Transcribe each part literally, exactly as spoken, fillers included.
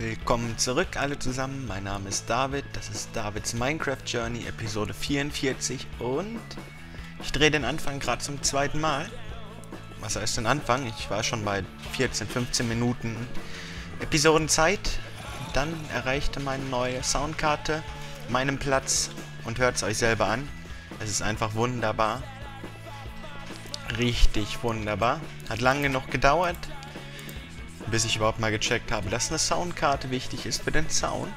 Willkommen zurück alle zusammen, mein Name ist David, das ist Davids Minecraft Journey, Episode vierundvierzig und ich drehe den Anfang gerade zum zweiten Mal. Was heißt denn Anfang? Ich war schon bei vierzehn, fünfzehn Minuten Episodenzeit, dann erreichte meine neue Soundkarte meinen Platz und hört es euch selber an. Es ist einfach wunderbar, richtig wunderbar, hat lange genug gedauert, bis ich überhaupt mal gecheckt habe, dass eine Soundkarte wichtig ist für den Sound.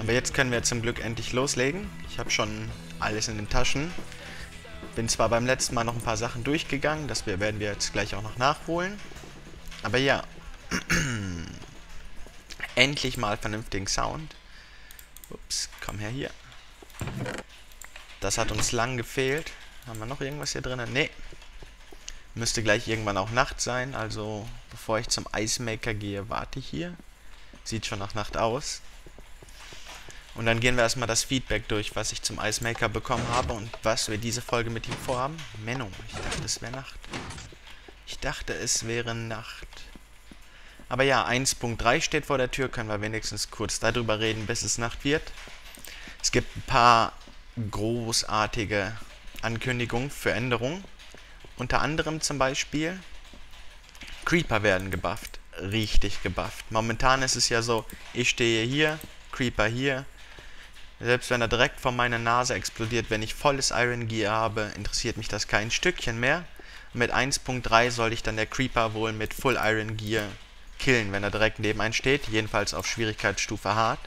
Aber jetzt können wir zum Glück endlich loslegen. Ich habe schon alles in den Taschen. Bin zwar beim letzten Mal noch ein paar Sachen durchgegangen, das werden wir jetzt gleich auch noch nachholen. Aber ja, endlich mal vernünftigen Sound. Ups, komm her hier. Das hat uns lang gefehlt. Haben wir noch irgendwas hier drin? Nee. Müsste gleich irgendwann auch Nacht sein, also bevor ich zum Ice Maker gehe, warte ich hier. Sieht schon nach Nacht aus. Und dann gehen wir erstmal das Feedback durch, was ich zum Ice Maker bekommen habe und was wir diese Folge mit ihm vorhaben. Menno, ich dachte es wäre Nacht. Ich dachte es wäre Nacht. Aber ja, eins Punkt drei steht vor der Tür, können wir wenigstens kurz darüber reden, bis es Nacht wird. Es gibt ein paar großartige Ankündigungen für Änderungen. Unter anderem zum Beispiel, Creeper werden gebufft, richtig gebufft. Momentan ist es ja so, ich stehe hier, Creeper hier. Selbst wenn er direkt vor meiner Nase explodiert, wenn ich volles Iron Gear habe, interessiert mich das kein Stückchen mehr. Mit eins Punkt drei soll ich dann der Creeper wohl mit Full Iron Gear killen, wenn er direkt neben einem steht, jedenfalls auf Schwierigkeitsstufe hart.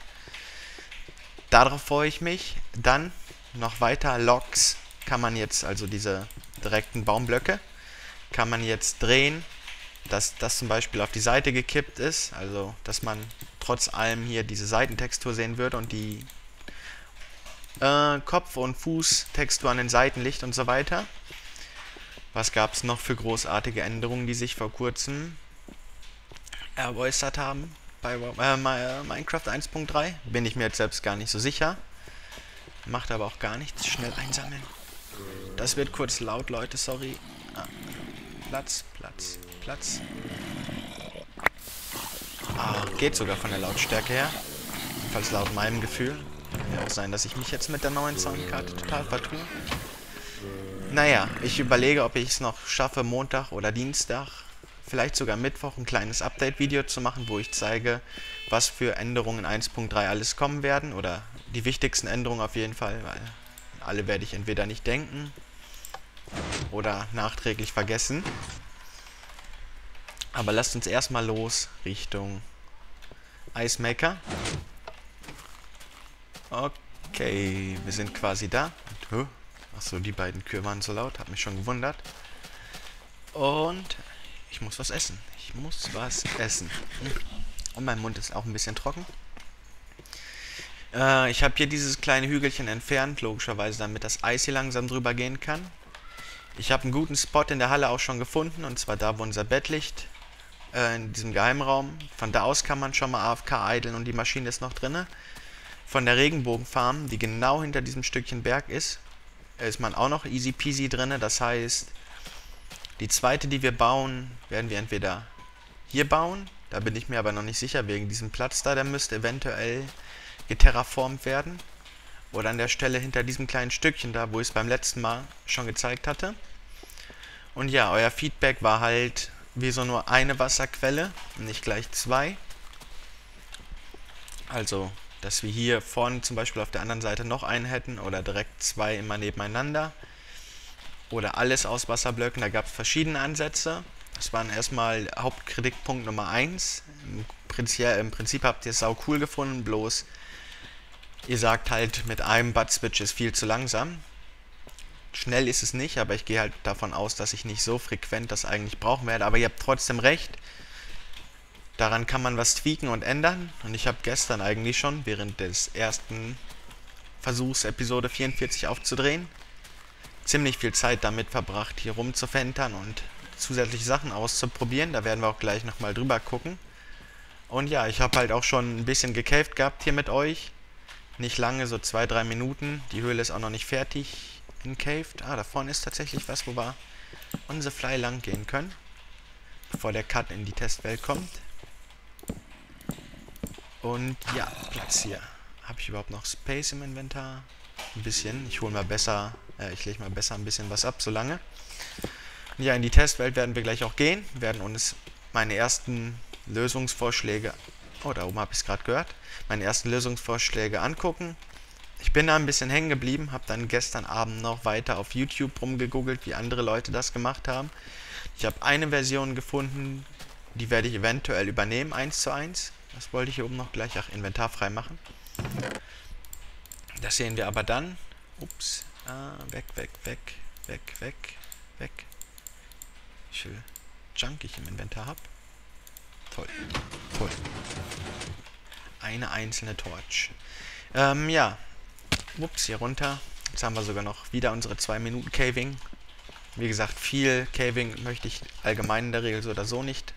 Darauf freue ich mich. Dann noch weiter, Logs kann man jetzt, also diese direkten Baumblöcke kann man jetzt drehen, dass das zum Beispiel auf die Seite gekippt ist, also dass man trotz allem hier diese Seitentextur sehen würde und die äh, Kopf- und Fußtextur an den Seiten liegt und so weiter. Was gab es noch für großartige Änderungen, die sich vor kurzem eräußert haben bei äh, Minecraft eins Punkt drei? Bin ich mir jetzt selbst gar nicht so sicher. Macht aber auch gar nichts. Schnell einsammeln. Das wird kurz laut, Leute, sorry. Ah. Platz, Platz, Platz. Ah, geht sogar von der Lautstärke her. Jedenfalls laut meinem Gefühl. Kann ja auch sein, dass ich mich jetzt mit der neuen Soundkarte total vertue. Naja, ich überlege, ob ich es noch schaffe, Montag oder Dienstag, vielleicht sogar Mittwoch, ein kleines Update-Video zu machen, wo ich zeige, was für Änderungen in eins Punkt drei alles kommen werden. Oder die wichtigsten Änderungen auf jeden Fall, weil alle werde ich entweder nicht denken oder nachträglich vergessen. Aber lasst uns erstmal los Richtung Ice Maker. Okay, wir sind quasi da. Achso, die beiden Kühe waren so laut, hat mich schon gewundert. Und ich muss was essen. Ich muss was essen. Und mein Mund ist auch ein bisschen trocken. Ich habe hier dieses kleine Hügelchen entfernt, logischerweise, damit das Eis hier langsam drüber gehen kann. Ich habe einen guten Spot in der Halle auch schon gefunden, und zwar da, wo unser Bett liegt, äh, in diesem Geheimraum. Von da aus kann man schon mal A F K eideln und die Maschine ist noch drin. Von der Regenbogenfarm, die genau hinter diesem Stückchen Berg ist, ist man auch noch easy peasy drin. Das heißt, die zweite, die wir bauen, werden wir entweder hier bauen, da bin ich mir aber noch nicht sicher, wegen diesem Platz da, der müsste eventuell geterraformt werden, oder an der Stelle hinter diesem kleinen Stückchen da, wo ich es beim letzten Mal schon gezeigt hatte. Und ja, euer Feedback war halt, wieso nur eine Wasserquelle und nicht gleich zwei. Also, dass wir hier vorne zum Beispiel auf der anderen Seite noch einen hätten oder direkt zwei immer nebeneinander. Oder alles aus Wasserblöcken, da gab es verschiedene Ansätze. Das waren erstmal Hauptkritikpunkt Nummer eins. Im Prinzip, im Prinzip habt ihr es sau cool gefunden, bloß ihr sagt halt, mit einem Bud-Switch ist viel zu langsam. Schnell ist es nicht, aber ich gehe halt davon aus, dass ich nicht so frequent das eigentlich brauchen werde. Aber ihr habt trotzdem recht. Daran kann man was tweaken und ändern. Und ich habe gestern eigentlich schon, während des ersten Versuchs Episode vierundvierzig aufzudrehen, ziemlich viel Zeit damit verbracht, hier rumzufentern und zusätzliche Sachen auszuprobieren. Da werden wir auch gleich nochmal drüber gucken. Und ja, ich habe halt auch schon ein bisschen gecaved gehabt hier mit euch. Nicht lange, so zwei bis drei Minuten. Die Höhle ist auch noch nicht fertig encaved. Ah, da vorne ist tatsächlich was, wo wir on the fly lang gehen können. Bevor der Cut in die Testwelt kommt. Und ja, Platz hier. Habe ich überhaupt noch Space im Inventar? Ein bisschen. Ich hole mal besser, äh, ich lege mal besser ein bisschen was ab, solange. Ja, in die Testwelt werden wir gleich auch gehen. Werden uns meine ersten Lösungsvorschläge... Oh, da oben habe ich es gerade gehört. Meine ersten Lösungsvorschläge angucken. Ich bin da ein bisschen hängen geblieben, habe dann gestern Abend noch weiter auf YouTube rumgegoogelt, wie andere Leute das gemacht haben. Ich habe eine Version gefunden, die werde ich eventuell übernehmen, eins zu eins. Das wollte ich hier oben noch gleich, ach, Inventar frei machen. Das sehen wir aber dann. Ups, ah, weg, weg, weg, weg, weg, weg. Wie viel Junk ich im Inventar habe. Toll, toll. Eine einzelne Torch. Ähm, ja. Ups, hier runter. Jetzt haben wir sogar noch wieder unsere zwei Minuten Caving. Wie gesagt, viel Caving möchte ich allgemein in der Regel so oder so nicht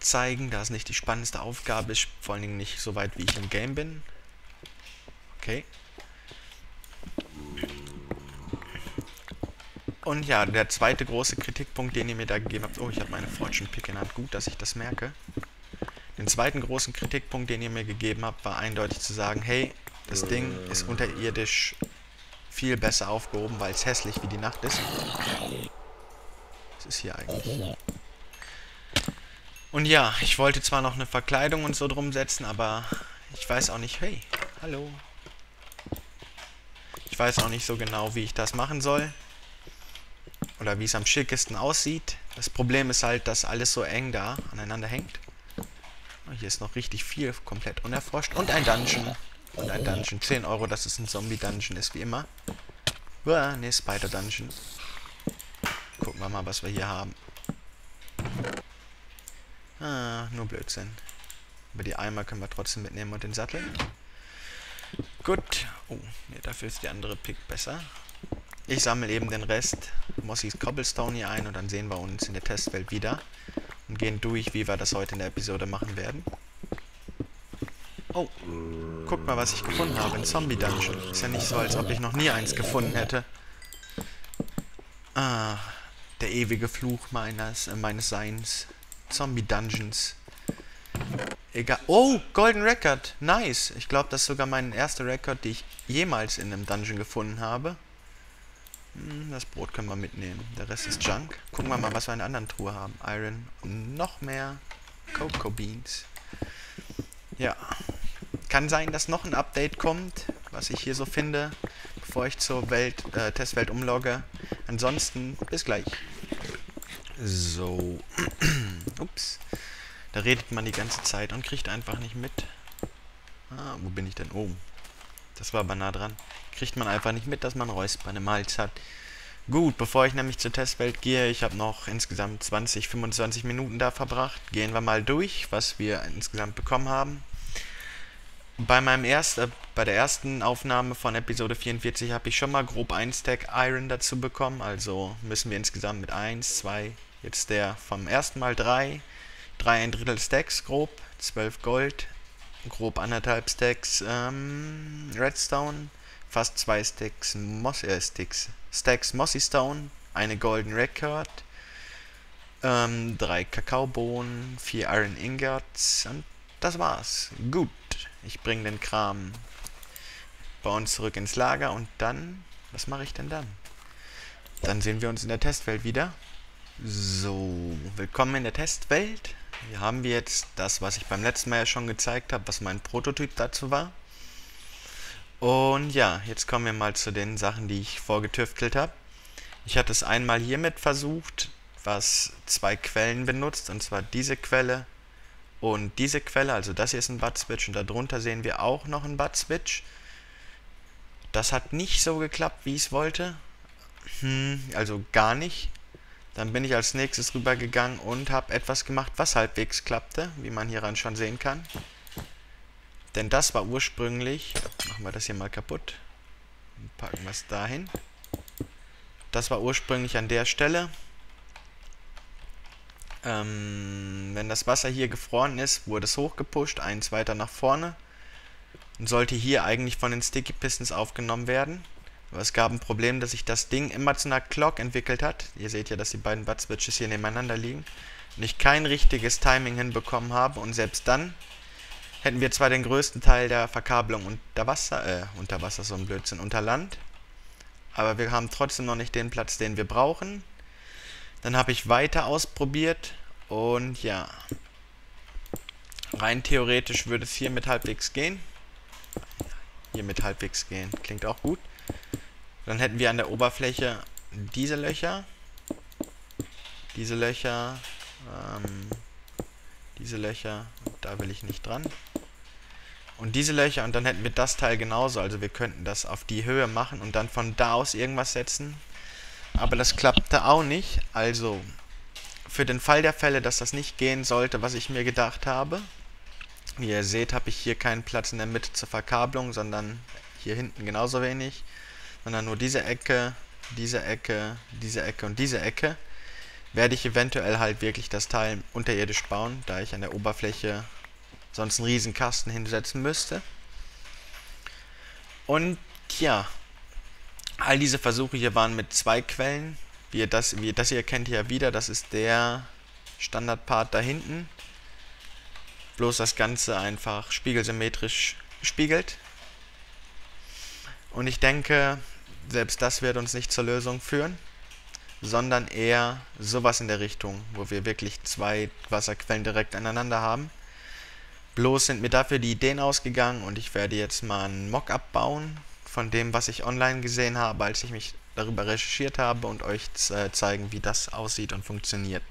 zeigen, da es nicht die spannendste Aufgabe ist. Vor allen Dingen nicht so weit, wie ich im Game bin. Okay. Und ja, der zweite große Kritikpunkt, den ihr mir da gegeben habt... Oh, ich habe meine Fortune Pick in der Hand. Gut, dass ich das merke. Den zweiten großen Kritikpunkt, den ihr mir gegeben habt, war eindeutig zu sagen, hey, das Ding ist unterirdisch viel besser aufgehoben, weil es hässlich wie die Nacht ist. Was ist hier eigentlich? Und ja, ich wollte zwar noch eine Verkleidung und so drum setzen, aber ich weiß auch nicht... Hey, hallo. Ich weiß auch nicht so genau, wie ich das machen soll. Oder wie es am schickesten aussieht. Das Problem ist halt, dass alles so eng da aneinander hängt. Oh, hier ist noch richtig viel, komplett unerforscht. Und ein Dungeon. Und ein Dungeon. zehn Euro, dass es ein Zombie-Dungeon ist, wie immer. Uah, ne, Spider-Dungeon. Gucken wir mal, was wir hier haben. Ah, nur Blödsinn. Aber die Eimer können wir trotzdem mitnehmen und den Sattel. Gut. Oh, ne, dafür ist die andere Pick besser. Ich sammle eben den Rest Mossys Cobblestone hier ein und dann sehen wir uns in der Testwelt wieder und gehen durch, wie wir das heute in der Episode machen werden. Oh, guck mal, was ich gefunden habe. Ein Zombie-Dungeon. Ist ja nicht so, als ob ich noch nie eins gefunden hätte. Ah, der ewige Fluch meines, äh, meines Seins. Zombie-Dungeons. Egal. Oh, Golden Record. Nice. Ich glaube, das ist sogar mein erster Record, den ich jemals in einem Dungeon gefunden habe. Das Brot können wir mitnehmen. Der Rest ist Junk. Gucken wir mal, was wir in der anderen Truhe haben. Iron und noch mehr Cocoa Beans. Ja. Kann sein, dass noch ein Update kommt, was ich hier so finde, bevor ich zur Welt, äh, Testwelt umlogge. Ansonsten, bis gleich. So. Ups. Da redet man die ganze Zeit und kriegt einfach nicht mit. Ah, wo bin ich denn oben? Das war aber nah dran. Kriegt man einfach nicht mit, dass man Räuspern im Hals hat. Gut, bevor ich nämlich zur Testwelt gehe, ich habe noch insgesamt zwanzig, fünfundzwanzig Minuten da verbracht. Gehen wir mal durch, was wir insgesamt bekommen haben. Bei, meinem erst, äh, bei der ersten Aufnahme von Episode vierundvierzig habe ich schon mal grob ein Stack Iron dazu bekommen. Also müssen wir insgesamt mit eins, zwei, jetzt der vom ersten Mal drei, drei ein Drittel Stacks grob, zwölf Gold, grob anderthalb Stacks ähm, Redstone, fast zwei Stacks, Moss, äh, Sticks, Stacks Mossy Stone, eine Golden Record, ähm, drei Kakaobohnen, vier Iron Ingots und das war's. Gut, ich bringe den Kram bei uns zurück ins Lager und dann, was mache ich denn dann? Dann sehen wir uns in der Testwelt wieder. So, willkommen in der Testwelt. Hier haben wir jetzt das, was ich beim letzten Mal ja schon gezeigt habe, was mein Prototyp dazu war. Und ja, jetzt kommen wir mal zu den Sachen, die ich vorgetüftelt habe. Ich hatte es einmal hiermit versucht, was zwei Quellen benutzt, und zwar diese Quelle und diese Quelle. Also das hier ist ein Bud-Switch und darunter sehen wir auch noch einen Bud-Switch. Das hat nicht so geklappt, wie ich es wollte. Hm, also gar nicht. Dann bin ich als nächstes rübergegangen und habe etwas gemacht, was halbwegs klappte, wie man hieran schon sehen kann. Denn das war ursprünglich, machen wir das hier mal kaputt und packen wir es dahin. Das war ursprünglich an der Stelle. Ähm, wenn das Wasser hier gefroren ist, wurde es hochgepusht, eins weiter nach vorne. Und sollte hier eigentlich von den Sticky Pistons aufgenommen werden. Aber es gab ein Problem, dass sich das Ding immer zu einer Clock entwickelt hat. Ihr seht ja, dass die beiden Bud-Switches hier nebeneinander liegen. Und ich kein richtiges Timing hinbekommen habe und selbst dann hätten wir zwar den größten Teil der Verkabelung unter Wasser, äh, unter Wasser ist so ein Blödsinn, unter Land, aber wir haben trotzdem noch nicht den Platz, den wir brauchen. Dann habe ich weiter ausprobiert und ja, rein theoretisch würde es hier mit halbwegs gehen. Hier mit halbwegs gehen, klingt auch gut. Dann hätten wir an der Oberfläche diese Löcher, diese Löcher, ähm, diese Löcher, da will ich nicht dran. Und diese Löcher, und dann hätten wir das Teil genauso, also wir könnten das auf die Höhe machen und dann von da aus irgendwas setzen. Aber das klappte auch nicht, also für den Fall der Fälle, dass das nicht gehen sollte, was ich mir gedacht habe. Wie ihr seht, habe ich hier keinen Platz in der Mitte zur Verkabelung, sondern hier hinten genauso wenig, sondern nur diese Ecke, diese Ecke, diese Ecke und diese Ecke. Werde ich eventuell halt wirklich das Teil unterirdisch bauen, da ich an der Oberfläche sonst einen riesen Kasten hinsetzen müsste. Und ja, all diese Versuche hier waren mit zwei Quellen. Wie ihr das, wie ihr das hier kennt, ja wieder, das ist der Standardpart da hinten. Bloß das Ganze einfach spiegelsymmetrisch spiegelt. Und ich denke, selbst das wird uns nicht zur Lösung führen, sondern eher sowas in der Richtung, wo wir wirklich zwei Wasserquellen direkt aneinander haben. Bloß sind mir dafür die Ideen ausgegangen und ich werde jetzt mal einen Mockup bauen von dem, was ich online gesehen habe, als ich mich darüber recherchiert habe, und euch zeigen, wie das aussieht und funktioniert.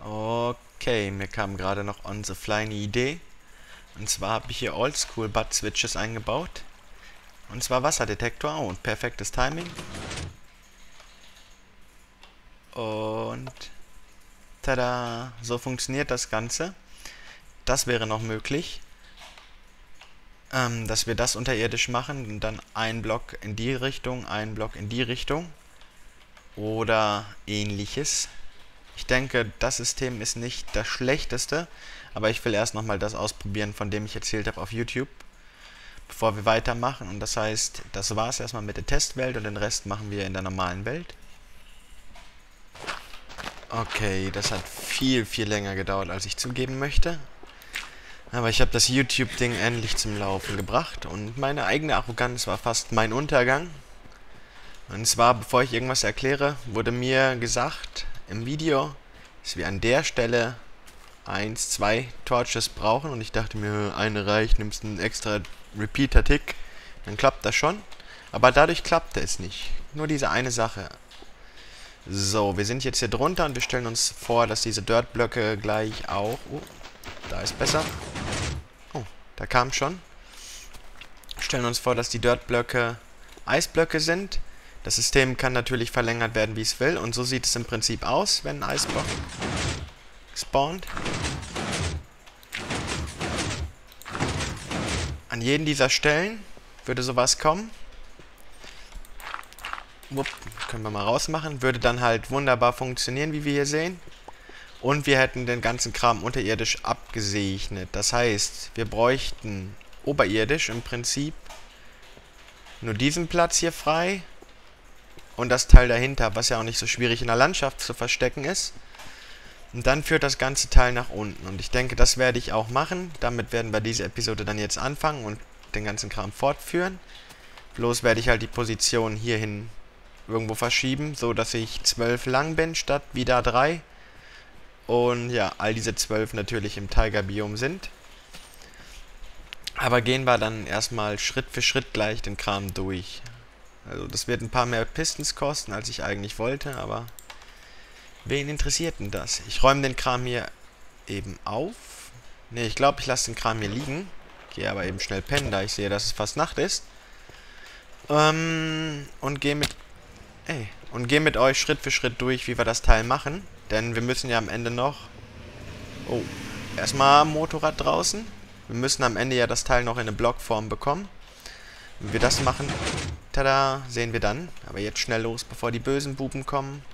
Okay, mir kam gerade noch on the fly eine Idee. Und zwar habe ich hier Oldschool Bud-Switches eingebaut. Und zwar Wasserdetektor und perfektes Timing. Und tada, so funktioniert das Ganze. Das wäre noch möglich, ähm, dass wir das unterirdisch machen und dann einen Block in die Richtung, einen Block in die Richtung oder ähnliches. Ich denke, das System ist nicht das schlechteste, aber ich will erst nochmal das ausprobieren, von dem ich erzählt habe auf YouTube, bevor wir weitermachen. Und das heißt, das war es erstmal mit der Testwelt und den Rest machen wir in der normalen Welt. Okay, das hat viel, viel länger gedauert, als ich zugeben möchte. Aber ich habe das YouTube-Ding endlich zum Laufen gebracht und meine eigene Arroganz war fast mein Untergang. Und zwar, bevor ich irgendwas erkläre, wurde mir gesagt im Video, dass wir an der Stelle eins, zwei Torches brauchen. Und ich dachte mir, eine reicht, nimmst einen extra Repeater-Tick, dann klappt das schon. Aber dadurch klappte es nicht. Nur diese eine Sache. So, wir sind jetzt hier drunter und wir stellen uns vor, dass diese Dirt-Blöcke gleich auch... Oh, da ist besser. Oh, da kam schon. Stellen uns vor, dass die Dirt-Blöcke Eisblöcke sind. Das System kann natürlich verlängert werden, wie es will. Und so sieht es im Prinzip aus, wenn ein Eisblock spawnt. An jeden dieser Stellen würde sowas kommen. Wupp, können wir mal rausmachen. Würde dann halt wunderbar funktionieren, wie wir hier sehen. Und wir hätten den ganzen Kram unterirdisch abgesegnet. Das heißt, wir bräuchten oberirdisch im Prinzip nur diesen Platz hier frei und das Teil dahinter, was ja auch nicht so schwierig in der Landschaft zu verstecken ist. Und dann führt das ganze Teil nach unten. Und ich denke, das werde ich auch machen. Damit werden wir diese Episode dann jetzt anfangen und den ganzen Kram fortführen. Bloß werde ich halt die Position hierhin irgendwo verschieben, so dass ich zwölf lang bin statt wieder drei. Und ja, all diese zwölf natürlich im Tigerbiom sind. Aber gehen wir dann erstmal Schritt für Schritt gleich den Kram durch. Also das wird ein paar mehr Pistons kosten, als ich eigentlich wollte, aber wen interessiert denn das? Ich räume den Kram hier eben auf. Ne, ich glaube, ich lasse den Kram hier liegen. Gehe aber eben schnell pennen, da ich sehe, dass es fast Nacht ist. Ähm, und gehe mit Ey, und gehen mit euch Schritt für Schritt durch, wie wir das Teil machen. Denn wir müssen ja am Ende noch... Oh, erstmal Motorrad draußen. Wir müssen am Ende ja das Teil noch in eine Blockform bekommen. Wenn wir das machen, tada, sehen wir dann. Aber jetzt schnell los, bevor die bösen Buben kommen.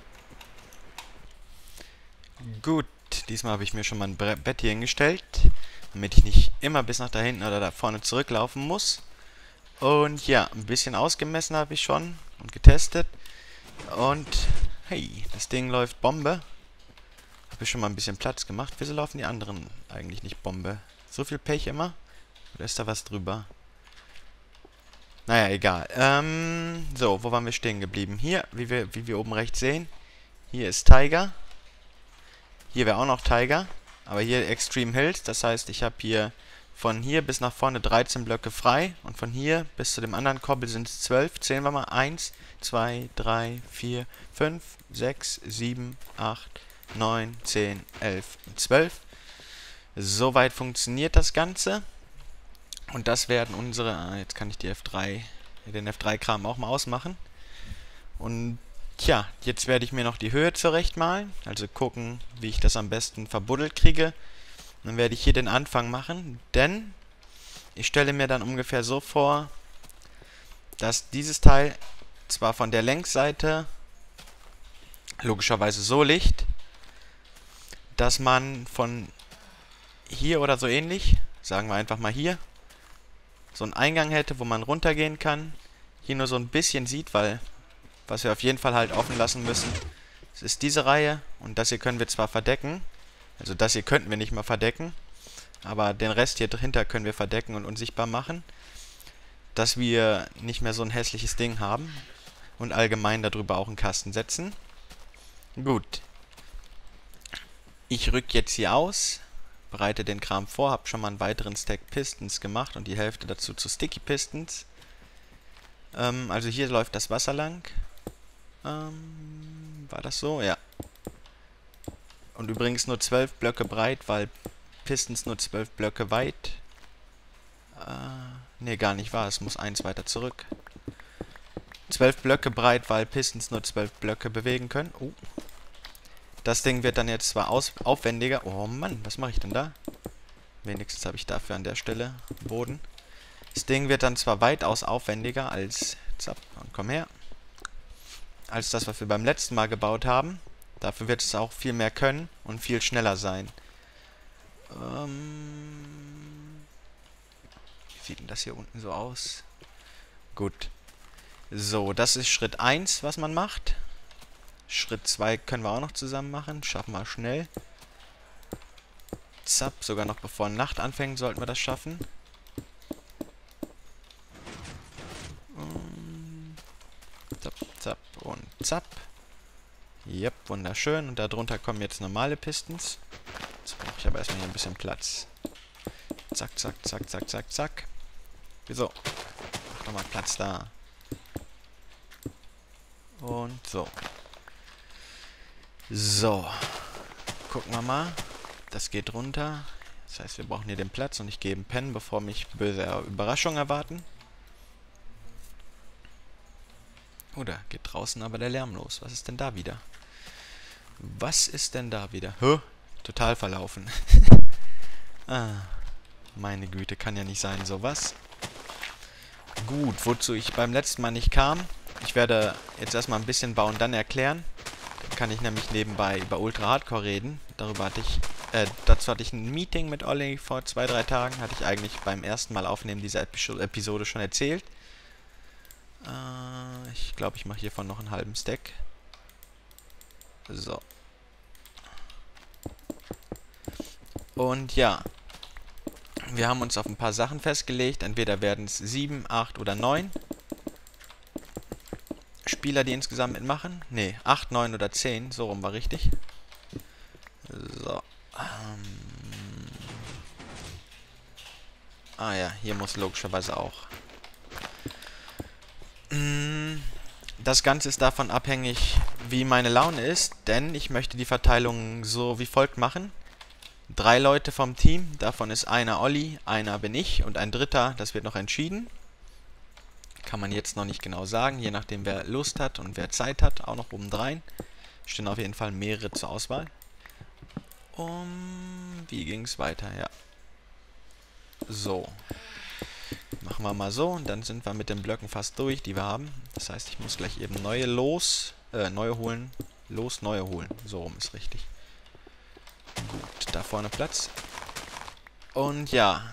Gut, diesmal habe ich mir schon mal ein Bett hier hingestellt, damit ich nicht immer bis nach da hinten oder da vorne zurücklaufen muss. Und ja, ein bisschen ausgemessen habe ich schon und getestet. Und hey, das Ding läuft Bombe. Habe ich schon mal ein bisschen Platz gemacht. Wieso laufen die anderen eigentlich nicht Bombe? So viel Pech immer. Oder ist da was drüber? Naja, egal. Ähm, so, wo waren wir stehen geblieben? Hier, wie wir, wie wir oben rechts sehen. Hier ist Tiger. Hier wäre auch noch Tiger. Aber hier Extreme Hills. Das heißt, ich habe hier von hier bis nach vorne dreizehn Blöcke frei. Und von hier bis zu dem anderen Kobbel sind es zwölf. Zählen wir mal. eins, zwei, drei, vier, fünf, sechs, sieben, acht, neun, zehn, elf und zwölf. Soweit funktioniert das Ganze. Und das werden unsere... Ah, jetzt kann ich die F drei, den F drei-Kram auch mal ausmachen. Und tja, jetzt werde ich mir noch die Höhe zurechtmalen. Also gucken, wie ich das am besten verbuddelt kriege. Dann werde ich hier den Anfang machen, denn ich stelle mir dann ungefähr so vor, dass dieses Teil zwar von der Längsseite logischerweise so liegt, dass man von hier oder so ähnlich, sagen wir einfach mal hier, so einen Eingang hätte, wo man runtergehen kann. Hier nur so ein bisschen sieht, weil was wir auf jeden Fall halt offen lassen müssen, das ist diese Reihe. Und das hier können wir zwar verdecken, also das hier könnten wir nicht mal verdecken, aber den Rest hier dahinter können wir verdecken und unsichtbar machen, dass wir nicht mehr so ein hässliches Ding haben und allgemein darüber auch einen Kasten setzen. Gut. Ich rück jetzt hier aus, bereite den Kram vor, habe schon mal einen weiteren Stack Pistons gemacht und die Hälfte dazu zu Sticky Pistons. Ähm, also hier läuft das Wasser lang. Ähm, war das so? Ja. Und übrigens nur zwölf Blöcke breit, weil Pistons nur zwölf Blöcke weit. Äh, ne, gar nicht wahr, es muss eins weiter zurück. zwölf Blöcke breit, weil Pistons nur zwölf Blöcke bewegen können. Oh. Das Ding wird dann jetzt zwar aus aufwendiger... Oh Mann, was mache ich denn da? Wenigstens habe ich dafür an der Stelle Boden. Das Ding wird dann zwar weitaus aufwendiger als... Zapp, und komm her. Als das, was wir beim letzten Mal gebaut haben. Dafür wird es auch viel mehr können und viel schneller sein. Ähm... Wie sieht denn das hier unten so aus? Gut. So, das ist Schritt eins, was man macht. Schritt zwei können wir auch noch zusammen machen. Schaffen wir schnell. Zapp, sogar noch bevor Nacht anfängt, sollten wir das schaffen. Und zapp, zapp und zapp. Jep, wunderschön. Und darunter kommen jetzt normale Pistons. Jetzt brauche ich aber erstmal hier ein bisschen Platz. Zack, zack, zack, zack, zack, zack. Wieso? Mach doch mal Platz da. Und so. So, gucken wir mal. Das geht runter. Das heißt, wir brauchen hier den Platz und ich gebe einen Pen, bevor mich böse Überraschungen erwarten. Oh, da geht draußen aber der Lärm los. Was ist denn da wieder? Was ist denn da wieder? Hö, total verlaufen. Ah, meine Güte, kann ja nicht sein, sowas. Gut, wozu ich beim letzten Mal nicht kam. Ich werde jetzt erstmal ein bisschen bauen, dann erklären. Kann ich nämlich nebenbei über Ultra Hardcore reden. Darüber hatte ich, äh, dazu hatte ich ein Meeting mit Olli vor zwei, drei Tagen. Hatte ich eigentlich beim ersten Mal aufnehmen dieser Episo- Episode schon erzählt. Äh, ich glaube, ich mache hiervon noch einen halben Stack. So. Und ja. Wir haben uns auf ein paar Sachen festgelegt. Entweder werden es sieben, acht oder neun. Spieler, die insgesamt mitmachen? Ne, acht, neun oder zehn. So rum war richtig. So. Ähm. Ah ja, hier muss logischerweise auch. Das Ganze ist davon abhängig, wie meine Laune ist, denn ich möchte die Verteilung so wie folgt machen. Drei Leute vom Team, davon ist einer Olli, einer bin ich und ein dritter, das wird noch entschieden. Kann man jetzt noch nicht genau sagen, je nachdem wer Lust hat und wer Zeit hat, auch noch obendrein. Stehen auf jeden Fall mehrere zur Auswahl. Um, wie ging es weiter? Ja. So. Machen wir mal so und dann sind wir mit den Blöcken fast durch, die wir haben. Das heißt, ich muss gleich eben neue los, äh, neue holen, los, neue holen. So rum ist richtig. Gut, da vorne Platz. Und ja.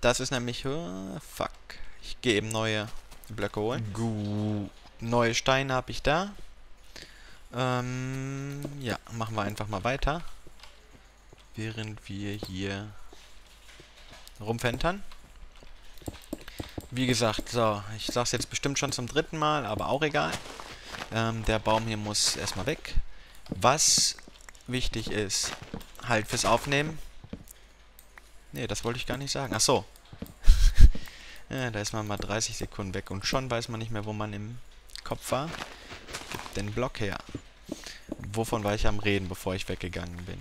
Das ist nämlich, uh, fuck. Ich gehe eben neue Blöcke holen. Gut. Neue Steine habe ich da. Ähm, ja, machen wir einfach mal weiter. Während wir hier rumfentern. Wie gesagt, so, ich sag's jetzt bestimmt schon zum dritten Mal, aber auch egal. Ähm, der Baum hier muss erstmal weg. Was wichtig ist, halt fürs Aufnehmen. Ne, das wollte ich gar nicht sagen. Ach so. Ja, da ist man mal dreißig Sekunden weg und schon weiß man nicht mehr, wo man im Kopf war. Gib den Block her. Wovon war ich am Reden, bevor ich weggegangen bin?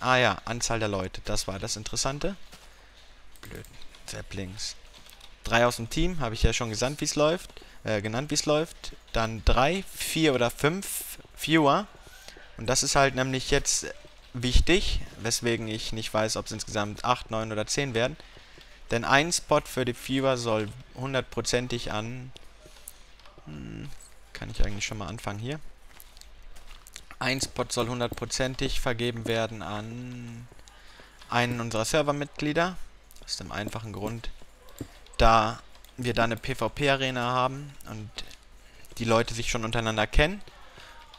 Ah ja, Anzahl der Leute. Das war das Interessante. Blöd. Zapplings. Drei aus dem Team, habe ich ja schon gesagt, wie es läuft. Äh, genannt, wie es läuft. Dann drei, vier oder fünf Viewer. Und das ist halt nämlich jetzt wichtig, weswegen ich nicht weiß, ob es insgesamt acht, neun oder zehn werden. Denn ein Spot für die Viewer soll hundertprozentig an... Hm, kann ich eigentlich schon mal anfangen hier. Ein Spot soll hundertprozentig vergeben werden an einen unserer Servermitglieder. Aus dem einfachen Grund, da wir da eine PvP-Arena haben und die Leute sich schon untereinander kennen.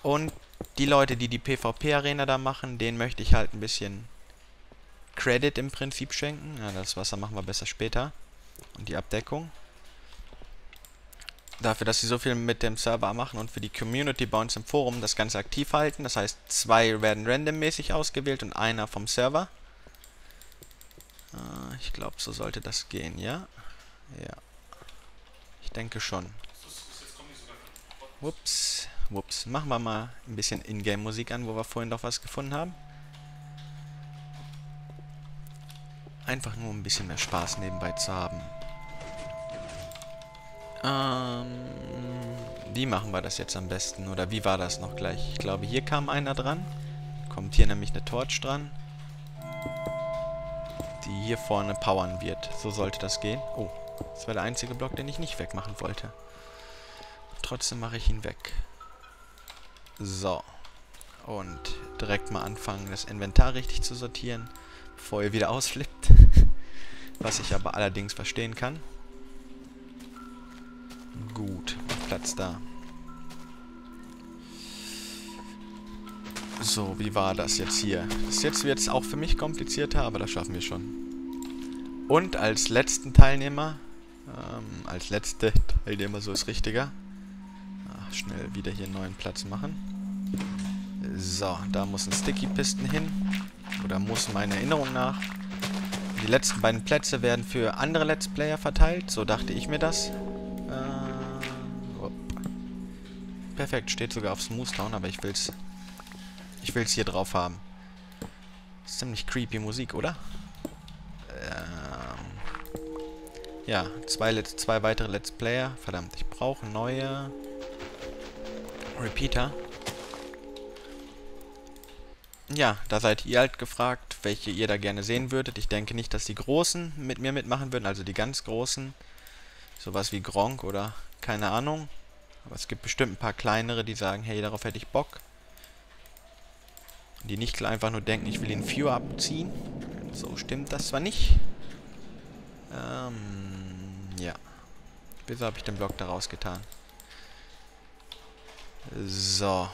Und die Leute, die die PvP-Arena da machen, denen möchte ich halt ein bisschen Credit im Prinzip schenken. Ja, das Wasser machen wir besser später. Und die Abdeckung. Dafür, dass sie so viel mit dem Server machen und für die Community bei uns im Forum das Ganze aktiv halten. Das heißt, zwei werden randommäßig ausgewählt und einer vom Server. Äh, ich glaube, so sollte das gehen, ja? Ja. Ich denke schon. Ups, ups. Machen wir mal ein bisschen Ingame-Musik an, wo wir vorhin doch was gefunden haben. Einfach nur, um ein bisschen mehr Spaß nebenbei zu haben. Ähm, wie machen wir das jetzt am besten? Oder wie war das noch gleich? Ich glaube, hier kam einer dran. Kommt hier nämlich eine Torch dran. Die hier vorne powern wird. So sollte das gehen. Oh, das war der einzige Block, den ich nicht wegmachen wollte. Trotzdem mache ich ihn weg. So. Und direkt mal anfangen, das Inventar richtig zu sortieren, bevor ihr wieder ausflippt. Was ich aber allerdings verstehen kann. Gut, Platz da. So, wie war das jetzt hier? Das jetzt wird es auch für mich komplizierter, aber das schaffen wir schon. Und als letzten Teilnehmer, ähm, als letzte Teilnehmer, so ist richtiger. Ach, schnell wieder hier einen neuen Platz machen. So, da muss ein Sticky Piston hin. Oder muss meiner Erinnerung nach. Die letzten beiden Plätze werden für andere Let's Player verteilt, so dachte ich mir das. Perfekt, steht sogar auf Smooth Town, aber ich will's. Ich will's hier drauf haben. Ist ziemlich creepy Musik, oder? Ähm. Ja, zwei, Let's, zwei weitere Let's Player. Verdammt, ich brauche neue Repeater. Ja, da seid ihr halt gefragt, welche ihr da gerne sehen würdet. Ich denke nicht, dass die Großen mit mir mitmachen würden, also die ganz Großen. Sowas wie Gronkh oder keine Ahnung. Aber es gibt bestimmt ein paar kleinere, die sagen, hey, darauf hätte ich Bock. Die nicht einfach nur denken, ich will den Viewer abziehen. So stimmt das zwar nicht. Ähm, ja. Wieso habe ich den Block da rausgetan? So.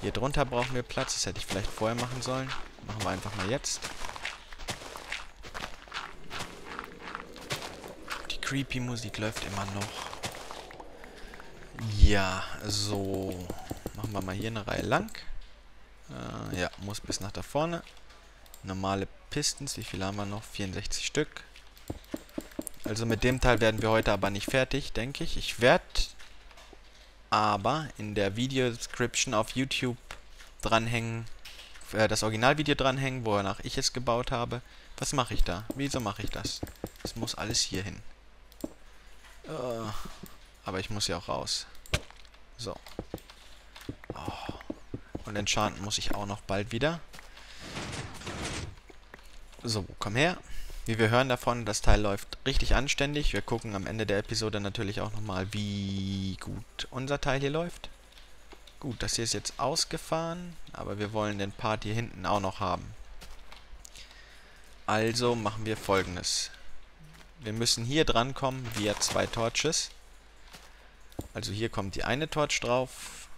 Hier drunter brauchen wir Platz. Das hätte ich vielleicht vorher machen sollen. Machen wir einfach mal jetzt. Die creepy Musik läuft immer noch. Ja, so. Machen wir mal hier eine Reihe lang. Äh, ja, muss bis nach da vorne. Normale Pistons, wie viele haben wir noch? vierundsechzig Stück. Also mit dem Teil werden wir heute aber nicht fertig, denke ich. Ich werde aber in der Video-Description auf YouTube dranhängen, äh, das Originalvideo dranhängen, wonach ich es gebaut habe. Was mache ich da? Wieso mache ich das? Das muss alles hier hin. Äh... Aber ich muss ja auch raus. So. Oh. Und enchanten muss ich auch noch bald wieder. So, komm her. Wie wir hören davon, das Teil läuft richtig anständig. Wir gucken am Ende der Episode natürlich auch nochmal, wie gut unser Teil hier läuft. Gut, das hier ist jetzt ausgefahren. Aber wir wollen den Part hier hinten auch noch haben. Also machen wir Folgendes. Wir müssen hier drankommen via zwei Torches. Also hier kommt die eine Torch drauf.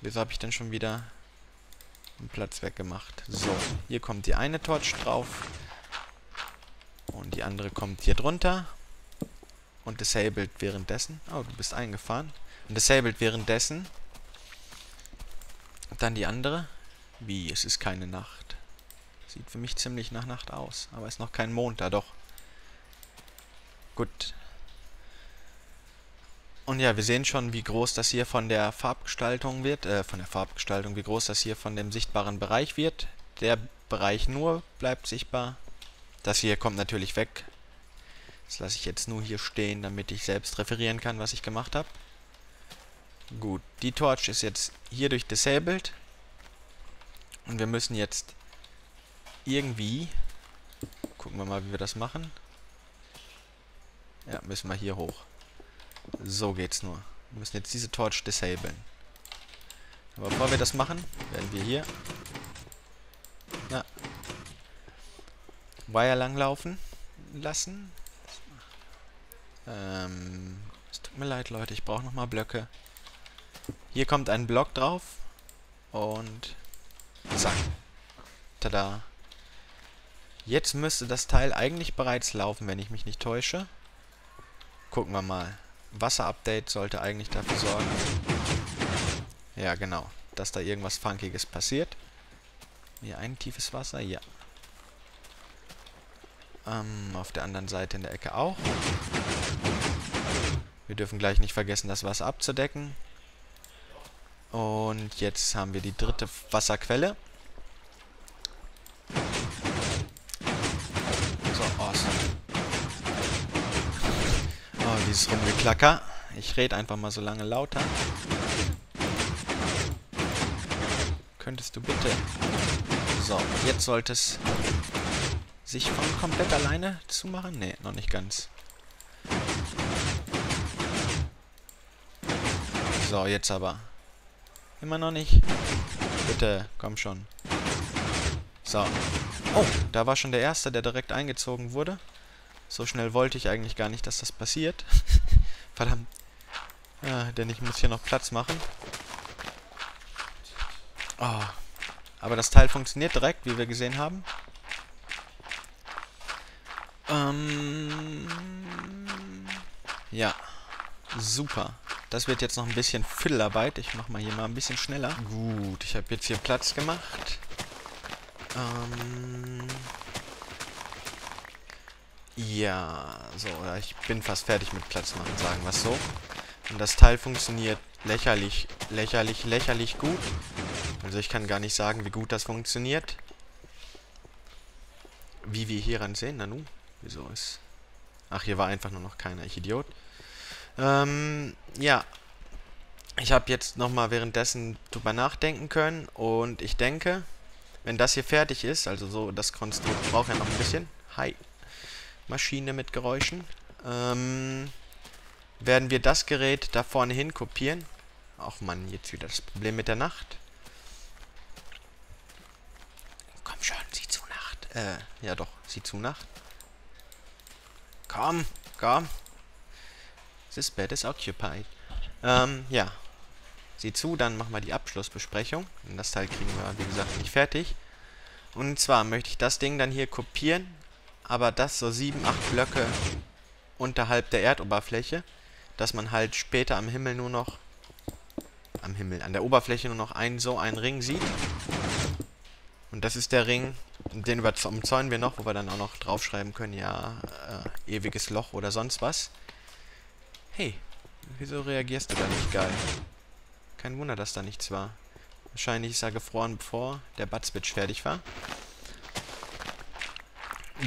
Wieso habe ich denn schon wieder einen Platz weggemacht? So, hier kommt die eine Torch drauf. Und die andere kommt hier drunter und disabled währenddessen. Oh, du bist eingefahren. Und disabled währenddessen. Und dann die andere. Wie, es ist keine Nacht. Sieht für mich ziemlich nach Nacht aus. Aber es ist noch kein Mond da, doch. Gut. Und ja, wir sehen schon, wie groß das hier von der Farbgestaltung wird, äh, von der Farbgestaltung, wie groß das hier von dem sichtbaren Bereich wird. Der Bereich nur bleibt sichtbar. Das hier kommt natürlich weg. Das lasse ich jetzt nur hier stehen, damit ich selbst referieren kann, was ich gemacht habe. Gut, die Torch ist jetzt hierdurch disabled. Und wir müssen jetzt irgendwie, gucken wir mal, wie wir das machen. Ja, müssen wir hier hoch. So geht's nur. Wir müssen jetzt diese Torch disablen. Aber bevor wir das machen, werden wir hier na, Wire langlaufen lassen. Ähm, es tut mir leid, Leute, ich brauche nochmal Blöcke. Hier kommt ein Block drauf. Und zack. Tada. Jetzt müsste das Teil eigentlich bereits laufen, wenn ich mich nicht täusche. Gucken wir mal. Wasser-Update sollte eigentlich dafür sorgen. Ja, genau. Dass da irgendwas Funkiges passiert. Hier ein tiefes Wasser, ja. Ähm, auf der anderen Seite in der Ecke auch. Wir dürfen gleich nicht vergessen, das Wasser abzudecken. Und jetzt haben wir die dritte Wasserquelle. So, awesome. Oh, dieses Rumgeklacker. Ich rede einfach mal so lange lauter. Könntest du bitte... So, jetzt sollte es sich von komplett alleine zumachen. Ne, noch nicht ganz. So, jetzt aber. Immer noch nicht. Bitte, komm schon. So. Oh, da war schon der erste, der direkt eingezogen wurde. So schnell wollte ich eigentlich gar nicht, dass das passiert. Verdammt. Ah, denn ich muss hier noch Platz machen. Oh. Aber das Teil funktioniert direkt, wie wir gesehen haben. Ähm. Ja. Super. Das wird jetzt noch ein bisschen Fiddelarbeit. Ich mache mal hier mal ein bisschen schneller. Gut, ich habe jetzt hier Platz gemacht. Ähm... Ja, so, ich bin fast fertig mit Platz machen, sagen wir es so. Und das Teil funktioniert lächerlich, lächerlich, lächerlich gut. Also ich kann gar nicht sagen, wie gut das funktioniert. Wie wir hieran sehen, na nun, wieso ist... Ach, hier war einfach nur noch keiner, ich Idiot. Ähm, ja. Ich habe jetzt nochmal währenddessen drüber nachdenken können. Und ich denke, wenn das hier fertig ist, also so, das Konstrukt braucht ja noch ein bisschen. Hi. Maschine mit Geräuschen. Ähm, werden wir das Gerät da vorne hin kopieren. Ach man, jetzt wieder das Problem mit der Nacht. Komm schon, sieh zu Nacht. Äh, ja doch, sieh zu Nacht. Komm, komm. This bed is occupied. Ähm, ja. Sieh zu, dann machen wir die Abschlussbesprechung. Und das Teil kriegen wir, wie gesagt, nicht fertig. Und zwar möchte ich das Ding dann hier kopieren. Aber das so sieben, acht Blöcke unterhalb der Erdoberfläche, dass man halt später am Himmel nur noch, am Himmel, an der Oberfläche nur noch einen, so einen Ring sieht. Und das ist der Ring, den umzäunen wir noch, wo wir dann auch noch draufschreiben können, ja, äh, ewiges Loch oder sonst was. Hey, wieso reagierst du da nicht geil? Kein Wunder, dass da nichts war. Wahrscheinlich ist er gefroren, bevor der Bud-Switch fertig war.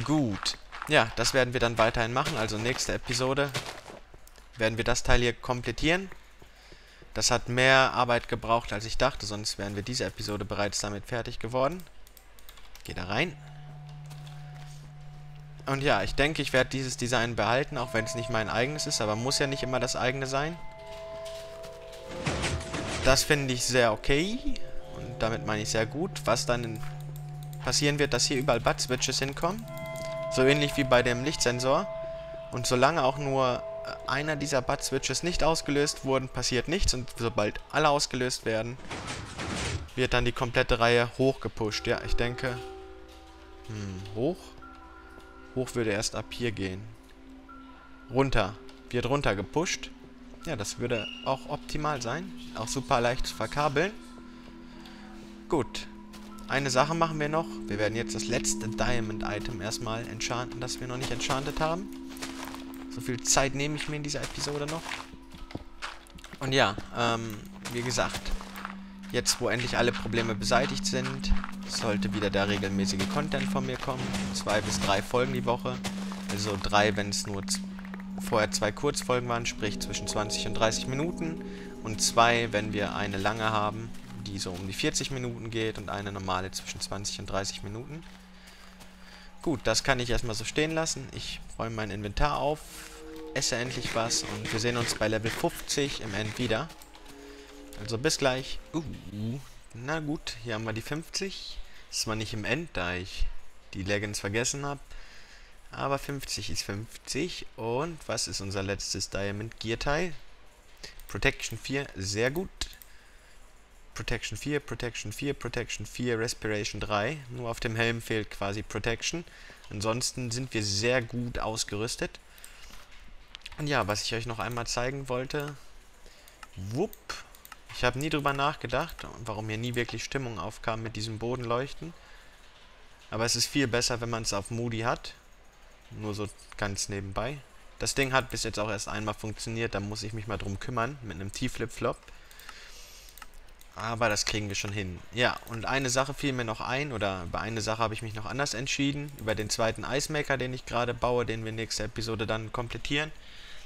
Gut. Ja, das werden wir dann weiterhin machen. Also nächste Episode werden wir das Teil hier komplettieren. Das hat mehr Arbeit gebraucht, als ich dachte. Sonst wären wir diese Episode bereits damit fertig geworden. Geh da rein. Und ja, ich denke, ich werde dieses Design behalten, auch wenn es nicht mein eigenes ist. Aber muss ja nicht immer das eigene sein. Das finde ich sehr okay. Und damit meine ich sehr gut. Was dann passieren wird, dass hier überall Bud-Switches hinkommen. So ähnlich wie bei dem Lichtsensor. Und solange auch nur einer dieser Bud-Switches nicht ausgelöst wurden, passiert nichts. Und sobald alle ausgelöst werden, wird dann die komplette Reihe hochgepusht. Ja, ich denke... Hm, hoch? Hoch würde erst ab hier gehen. Runter. Wird runter gepusht. Ja, das würde auch optimal sein. Auch super leicht zu verkabeln. Gut. Eine Sache machen wir noch. Wir werden jetzt das letzte Diamond-Item erstmal enchanten, das wir noch nicht enchantet haben. So viel Zeit nehme ich mir in dieser Episode noch. Und ja, ähm, wie gesagt, jetzt wo endlich alle Probleme beseitigt sind, sollte wieder der regelmäßige Content von mir kommen. Zwei bis drei Folgen die Woche. Also drei, wenn es nur vorher zwei Kurzfolgen waren, sprich zwischen zwanzig und dreißig Minuten. Und zwei, wenn wir eine lange haben, die so um die vierzig Minuten geht und eine normale zwischen zwanzig und dreißig Minuten. Gut, das kann ich erstmal so stehen lassen. Ich räume mein Inventar auf, esse endlich was und wir sehen uns bei Level fünfzig im End wieder. Also bis gleich. Uh, na gut, hier haben wir die fünfzig. Das war nicht im End, da ich die Legends vergessen habe. Aber fünfzig ist fünfzig. Und was ist unser letztes Diamond Gear Teil? Protection vier, sehr gut. Protection vier, Protection vier, Protection vier, Respiration drei. Nur auf dem Helm fehlt quasi Protection. Ansonsten sind wir sehr gut ausgerüstet. Und ja, was ich euch noch einmal zeigen wollte. Wupp. Ich habe nie drüber nachgedacht, warum hier nie wirklich Stimmung aufkam mit diesem Bodenleuchten. Aber es ist viel besser, wenn man es auf Moody hat. Nur so ganz nebenbei. Das Ding hat bis jetzt auch erst einmal funktioniert, da muss ich mich mal drum kümmern. Mit einem T-Flip-Flop. Aber das kriegen wir schon hin. Ja, und eine Sache fiel mir noch ein, oder über eine Sache habe ich mich noch anders entschieden. Über den zweiten Ice Maker, den ich gerade baue, den wir nächste Episode dann komplettieren.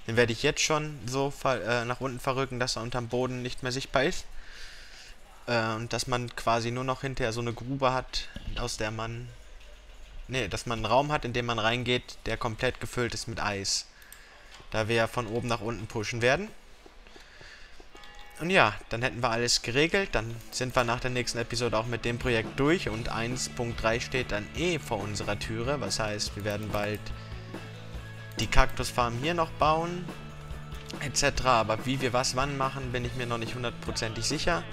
Den werde ich jetzt schon so äh, nach unten verrücken, dass er unterm Boden nicht mehr sichtbar ist. Äh, und dass man quasi nur noch hinterher so eine Grube hat, aus der man... Ne, dass man einen Raum hat, in den man reingeht, der komplett gefüllt ist mit Eis. Da wir ja von oben nach unten pushen werden. Und ja, dann hätten wir alles geregelt. Dann sind wir nach der nächsten Episode auch mit dem Projekt durch. Und eins Punkt drei steht dann eh vor unserer Türe. Was heißt, wir werden bald... die Kaktusfarm hier noch bauen, et cetera. Aber wie wir was wann machen, bin ich mir noch nicht hundertprozentig sicher.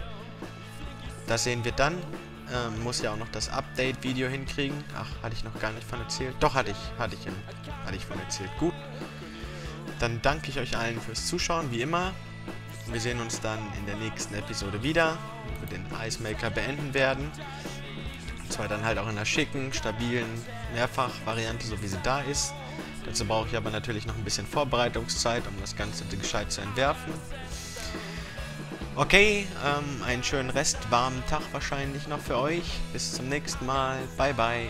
Das sehen wir dann. Ähm, muss ja auch noch das Update-Video hinkriegen. Ach, hatte ich noch gar nicht von erzählt. Doch, hatte ich. Hatte ich, hatte ich von erzählt. Gut. Dann danke ich euch allen fürs Zuschauen, wie immer. Wir sehen uns dann in der nächsten Episode wieder, wo wir den Ice Maker beenden werden. Und zwar dann halt auch in einer schicken, stabilen Mehrfach-Variante, so wie sie da ist. Dazu brauche ich aber natürlich noch ein bisschen Vorbereitungszeit, um das Ganze gescheit zu entwerfen. Okay, ähm, einen schönen Rest, warmen Tag wahrscheinlich noch für euch. Bis zum nächsten Mal. Bye, bye.